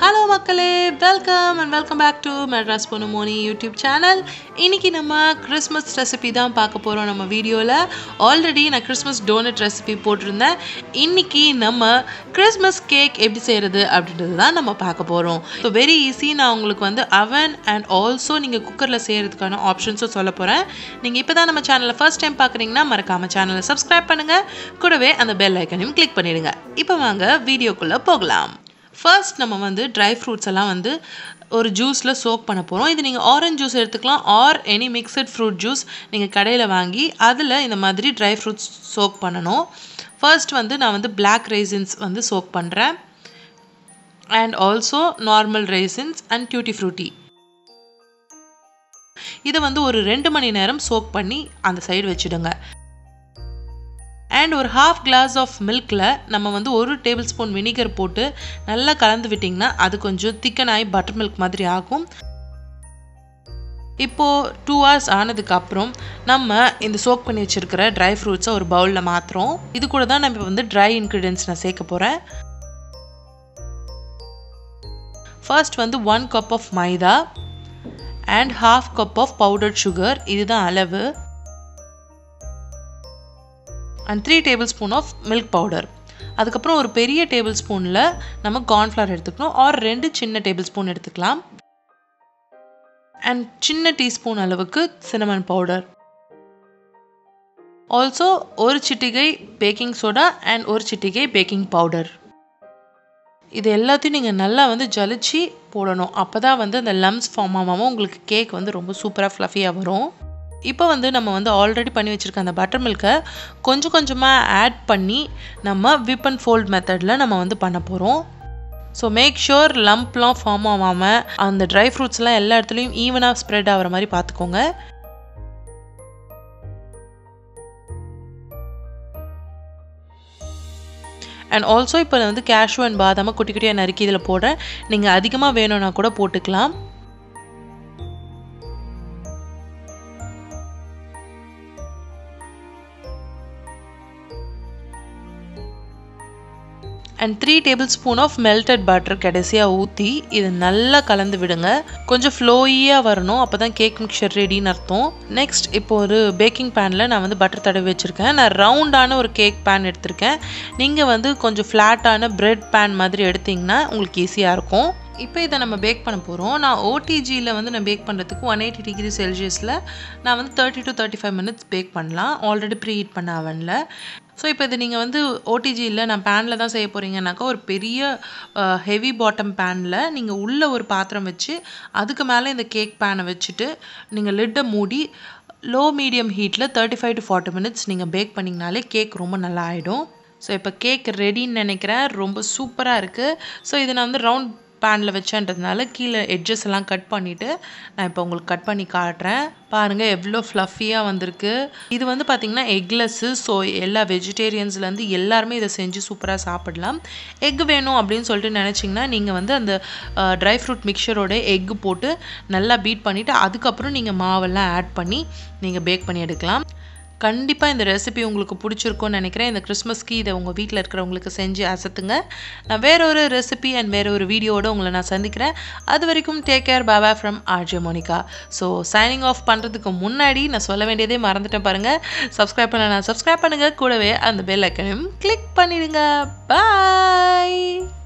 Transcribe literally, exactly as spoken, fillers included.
Hello மக்களே, welcome and welcome back to Madras பொண்ணு Moni YouTube channel. இன்றைக்கி நம்ம கிறிஸ்மஸ் ரெசிபி தான் பார்க்க போகிறோம். நம்ம வீடியோவில் ஆல்ரெடி நான் கிறிஸ்மஸ் டோனட் ரெசிபி போட்டிருந்தேன். இன்றைக்கி நம்ம கிறிஸ்மஸ் கேக் எப்படி செய்கிறது அப்படின்றது தான் நம்ம பார்க்க போகிறோம். So very easy. நான் உங்களுக்கு வந்து அவன் அண்ட் ஆல்சோ நீங்கள் குக்கரில் செய்கிறதுக்கான ஆப்ஷன்ஸும் சொல்ல போகிறேன். நீங்கள் இப்போ தான் நம்ம சேனலில் ஃபர்ஸ்ட் டைம் பார்க்குறீங்கன்னா மறக்காமல் சேனலை சப்ஸ்கிரைப் பண்ணுங்கள், கூடவே அந்த பெல் ஐக்கனையும் கிளிக் பண்ணிவிடுங்க. இப்போ வாங்க வீடியோக்குள்ளே போகலாம். ஃபர்ஸ்ட் நம்ம வந்து ட்ரை ஃப்ரூட்ஸ் எல்லாம் வந்து ஒரு ஜூஸில் சோக் பண்ண போகிறோம். இது நீங்கள் ஆரஞ்ச் ஜூஸ் எடுத்துக்கலாம், or any mixed fruit juice நீங்கள் கடையில் வாங்கி அதில் இந்த மாதிரி ட்ரை ஃப்ரூட்ஸ் சோக் பண்ணணும். ஃபர்ஸ்ட் வந்து நான் வந்து பிளாக் ரேசின்ஸ் வந்து சோக் பண்ணுறேன், and also normal raisins and tutti frutti. இதை வந்து ஒரு ரெண்டு மணி நேரம் சோக் பண்ணி அந்த சைடு வச்சுடுங்க. அண்ட் ஒரு ஹாஃப் கிளாஸ் ஆஃப் மில்கில் நம்ம வந்து ஒரு டேபிள் ஸ்பூன் வினிகர் போட்டு நல்லா கலந்து விட்டிங்கன்னா அது கொஞ்சம் திக்கன் ஆகி பட்டர் மில்க் மாதிரி ஆகும். இப்போது டூ ஹவர்ஸ் ஆனதுக்கப்புறம் நம்ம இந்த சோக் பண்ணி வச்சுருக்கிற ட்ரை ஃப்ரூட்ஸை ஒரு பவுலில் மாற்றுறோம். இது கூட தான் நம்ம வந்து ட்ரை இன்க்ரீடியன்ட்ஸ் நான் சேர்க்க போகிறேன். ஃபர்ஸ்ட் வந்து one cup of maida and half cup of powdered sugar, இதுதான் அளவு. And three tablespoon of milk powder. அதுக்கப்புறம் ஒரு பெரிய டேபிள் ஸ்பூனில் நம்ம கார்ன்ஃப்ளவர் எடுத்துக்கணும், ஆர் ரெண்டு சின்ன டேபிள் ஸ்பூன் எடுத்துக்கலாம். அண்ட் சின்ன டீஸ்பூன் அளவுக்கு சின்னமன் பவுடர், ஆல்சோ ஒரு சிட்டிகை பேக்கிங் சோடா அண்ட் ஒரு சிட்டிகை பேக்கிங் பவுடர். இது எல்லாத்தையும் நீங்கள் நல்லா வந்து ஜலிச்சு போடணும். அப்போ தான் வந்து அந்த லம்ஸ் ஃபார்ம் ஆகாமல் உங்களுக்கு கேக் வந்து ரொம்ப சூப்பராக ஃப்ளஃபியாக வரும். இப்போ வந்து நம்ம வந்து ஆல்ரெடி பண்ணி வச்சுருக்க அந்த பட்டர் மில்கை கொஞ்சம் கொஞ்சமாக ஆட் பண்ணி நம்ம விப் அண்ட் ஃபோல்ட் மெத்தடில் நம்ம வந்து பண்ண போகிறோம். ஸோ மேக் ஷுர் லம்ப்லாம் ஃபார்ம் ஆகாமல் அந்த ட்ரை ஃப்ரூட்ஸ்லாம் எல்லா இடத்துலையும் ஈவனாக ஸ்ப்ரெட் ஆகிற மாதிரி பார்த்துக்கோங்க. அண்ட் ஆல்சோ இப்போ வந்து கேஷ்யூ அண்ட் பாதாம குட்டி குட்டியாக நறுக்கி இதில் போடுறேன். நீங்கள் அதிகமாக வேணும்னா கூட போட்டுக்கலாம். And three tablespoon of melted butter கடைசியாக ஊற்றி இது நல்லா கலந்து விடுங்க. கொஞ்சம் ஃப்ளோயியாக வரணும், அப்போ தான் கேக் மிக்சர் ரெடின்னு அர்த்தம். நெக்ஸ்ட் இப்போ ஒரு பேக்கிங் பேனில் நான் வந்து பட்டர் தடவி வச்சுருக்கேன். நான் ரவுண்டான ஒரு கேக் பேன் எடுத்திருக்கேன். நீங்கள் வந்து கொஞ்சம் ஃப்ளாட்டான பிரெட் பேன் மாதிரி எடுத்திங்கன்னா உங்களுக்கு ஈஸியாக இருக்கும். இப்போ இதை நம்ம பேக் பண்ண போகிறோம். நான் ஓடிஜியில் வந்து நான் பேக் பண்ணுறதுக்கு ஒன் எயிட்டி டிகிரி செல்சியஸில் நான் வந்து thirty to thirty five minutes bake பண்ணலாம். ஆல்ரெடி ப்ரீ ஹீட் பண்ண அவனில். ஸோ இப்போ இது நீங்கள் வந்து ஓடிஜியில் நான் பேனில் தான் செய்ய போகிறீங்கன்னாக்கா ஒரு பெரிய ஹெவி பாட்டம் பேனில் நீங்கள் உள்ளே ஒரு பாத்திரம் வச்சு அதுக்கு மேலே இந்த கேக் பேனை வச்சுட்டு நீங்கள் லிட்டை மூடி லோ மீடியம் ஹீட்டில் thirty five to forty minutes நீங்கள் பேக் பண்ணிங்கனாலே கேக் ரொம்ப நல்லா ஆகிடும். ஸோ இப்போ கேக் ரெடின்னு நினைக்கிறேன். ரொம்ப சூப்பராக இருக்குது. ஸோ இதை நான் வந்து ரவுண்ட் பேனில் வச்சேன்றதுனால கீழே எட்ஜஸ் எல்லாம் கட் பண்ணிவிட்டு நான் இப்போ உங்களுக்கு கட் பண்ணி காட்டுறேன். பாருங்கள் எவ்வளோ ஃப்ளஃபியாக வந்திருக்கு. இது வந்து பார்த்திங்கன்னா எக்லெஸ்ஸு. ஸோ எல்லா வெஜிடேரியன்ஸ்லேருந்து எல்லாருமே இதை செஞ்சு சூப்பராக சாப்பிடலாம். எக் வேணும் அப்படின்னு சொல்லிட்டு நினச்சிங்கன்னா நீங்கள் வந்து அந்த ட்ரை ஃப்ரூட் மிக்சரோட எக்கு போட்டு நல்லா பீட் பண்ணிவிட்டு அதுக்கப்புறம் நீங்கள் மாவெல்லாம் ஆட் பண்ணி நீங்கள் பேக் பண்ணி எடுக்கலாம். கண்டிப்பாக இந்த ரெசிபி உங்களுக்கு பிடிச்சிருக்கும்னு நினைக்கிறேன். இந்த கிறிஸ்மஸ்க்கு இதை உங்கள் வீட்டில் இருக்கிறவங்களுக்கு செஞ்சு அசத்துங்க. நான் வேற ஒரு ரெசிபி அண்ட் வேற ஒரு வீடியோவோடு உங்களை நான் சந்திக்கிறேன். அது வரைக்கும் take care. Baba from RJ Monica. So signing off பண்ணுறதுக்கு முன்னாடி நான் சொல்ல வேண்டியதே மறந்துட்டேன் பாருங்கள். சப்ஸ்கிரைப் பண்ண நான் சப்ஸ்கிரைப் பண்ணுங்கள், கூடவே அந்த பெல் ஐக்கனையும் கிளிக் பண்ணிடுங்க. பாய்.